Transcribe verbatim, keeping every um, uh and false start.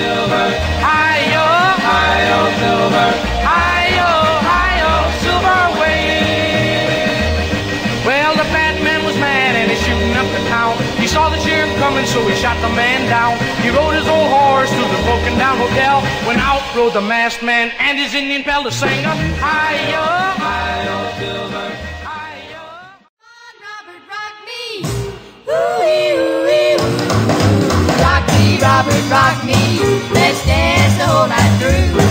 Silver, hi-yo, hi-yo, Silver, hi-yo, hi-yo, Silver wave. Well, the fat man was mad and he's shooting up the town. He saw the sheriff coming, so he shot the man down. He rode his old horse to the broken-down hotel, when out rode the masked man and his Indian pal to sing up, hi-yo, hi-yo, Silver. Robert, rock me, let's dance the whole night through.